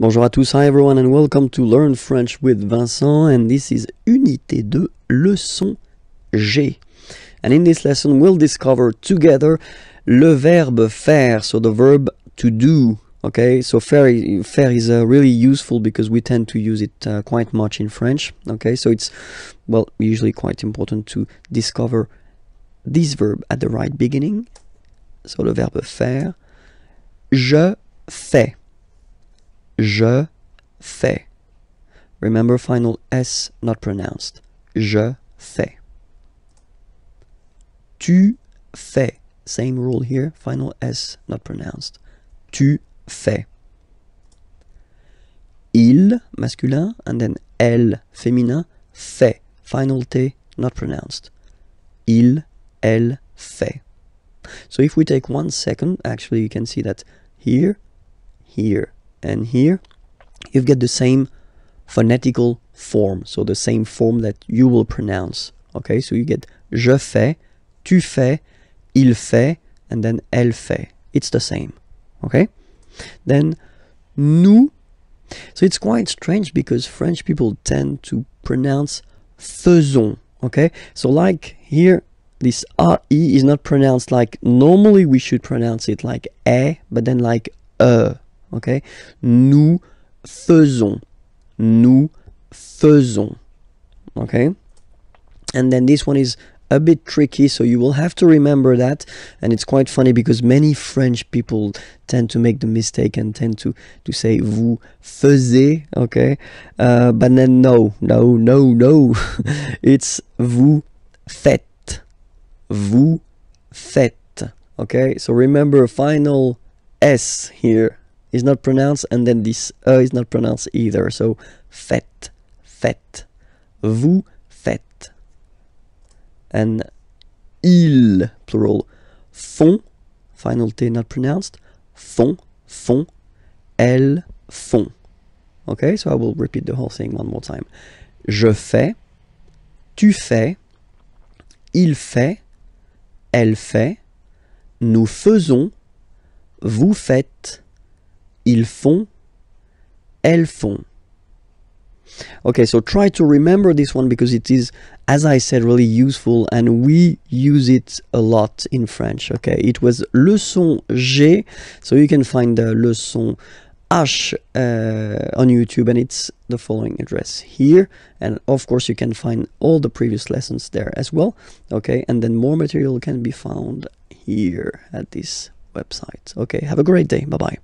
Bonjour à tous, hi everyone and welcome to Learn French with Vincent, and this is Unité 2, leçon G. And in this lesson we'll discover together le verbe faire, so the verb to do. Okay, so faire is really useful because we tend to use it quite much in French. Okay, so it's, well, usually quite important to discover this verb at the right beginning. So le verbe faire, je fais. Je fais. Remember, final S not pronounced. Je fais. Tu fais. Same rule here, final S not pronounced. Tu fais. Il, masculin, and then elle, féminin, fait. Final T not pronounced. Il, elle, fait. So if we take 1 second, actually you can see that here, here, and here you get the same phonetical form, so the same form that you will pronounce. Okay, so you get je fais, tu fais, il fait, and then elle fait. It's the same. Okay, then nous. So it's quite strange because French people tend to pronounce faisons. Okay, so like here, this RE is not pronounced like normally we should pronounce it, like eh, but then like Okay, nous faisons, nous faisons. Okay, and then this one is a bit tricky, so you will have to remember that. And it's quite funny because many French people tend to make the mistake and tend to say vous faisiez. Okay, but then no, it's vous faites, vous faites. Okay, so remember, final S here is not pronounced, and then this is not pronounced either. So faites, faites, vous faites. And ils, plural, font, final T not pronounced, font, font, elles font. Okay, so I will repeat the whole thing one more time. Je fais, tu fais, il fait, elle fait, nous faisons, vous faites, ils font, elles font. Okay, so try to remember this one because it is, as I said, really useful and we use it a lot in French. Okay, it was leçon G, so you can find the leçon H on YouTube, and it's the following address here, and of course you can find all the previous lessons there as well. Okay, and then more material can be found here at this website. Okay, have a great day. Bye-bye.